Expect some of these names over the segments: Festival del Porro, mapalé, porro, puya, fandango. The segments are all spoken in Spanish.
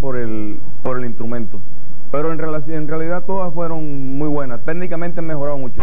Por el instrumento, pero en realidad todas fueron muy buenas, técnicamente han mejorado mucho.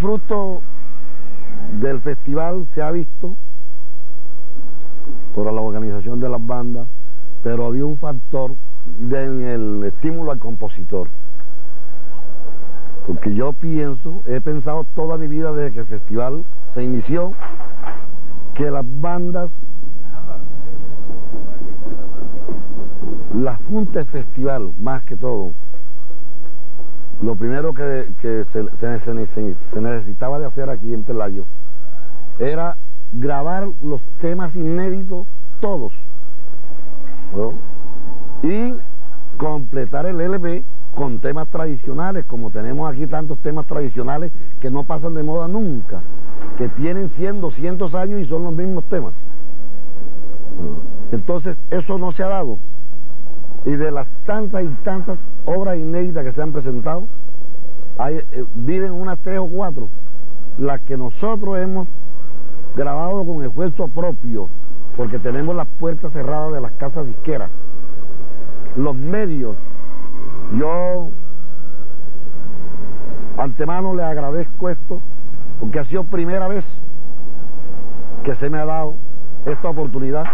fruto del festival se ha visto por la organización de las bandas, pero había un factor en el estímulo al compositor, porque yo pienso, he pensado toda mi vida desde que el festival se inició, que las bandas, la junta del festival más que todo, lo primero que se necesitaba de hacer aquí en Pelayo era grabar los temas inéditos todos, ¿no? Y completar el LP con temas tradicionales, como tenemos aquí tantos temas tradicionales que no pasan de moda nunca, que tienen 100, 200 años y son los mismos temas. Entonces eso no se ha dado, y de las tantas y tantas obras inéditas que se han presentado, viven unas 3 o 4, las que nosotros hemos grabado con esfuerzo propio, porque tenemos las puertas cerradas de las casas disqueras, los medios. Yo antemano le agradezco esto, porque ha sido primera vez que se me ha dado esta oportunidad,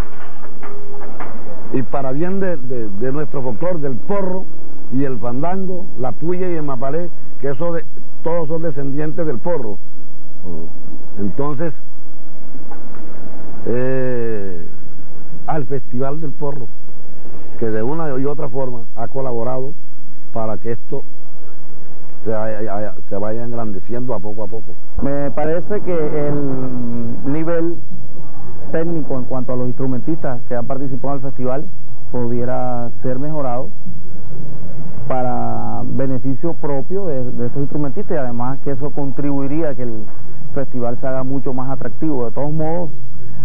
y para bien de nuestro folclor, del porro y el fandango, la puya y el mapalé, que eso todos son descendientes del porro. Entonces, al Festival del Porro, que de una y otra forma ha colaborado para que esto se vaya engrandeciendo a poco. Me parece que el nivel técnico en cuanto a los instrumentistas que han participado en el festival pudiera ser mejorado para beneficio propio de estos instrumentistas, y además que eso contribuiría a que el festival se haga mucho más atractivo. De todos modos,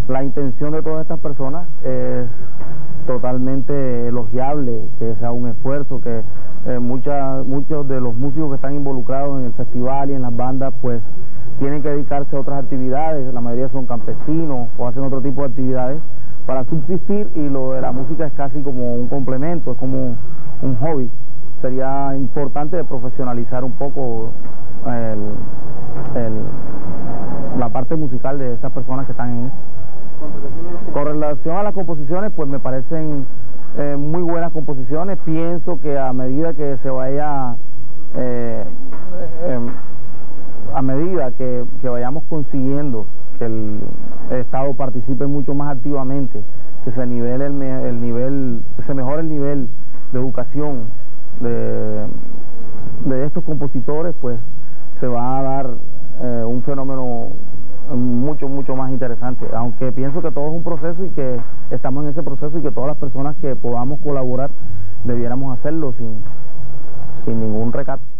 la intención de todas estas personas es totalmente elogiable, que sea un esfuerzo, que muchos de los músicos que están involucrados en el festival y en las bandas pues tienen que dedicarse a otras actividades, la mayoría son campesinos o hacen otro tipo de actividades para subsistir, y lo de la música es casi como un complemento, es como un hobby. Sería importante profesionalizar un poco la parte musical de estas personas que están en esto. Con relación a las composiciones, pues me parecen muy buenas composiciones. Pienso que a medida que vayamos consiguiendo que el Estado participe mucho más activamente, que se nivele se mejore el nivel de educación de estos compositores, pues se va a dar un fenómeno mucho más interesante, aunque pienso que todo es un proceso y que estamos en ese proceso, y que todas las personas que podamos colaborar debiéramos hacerlo sin ningún recato.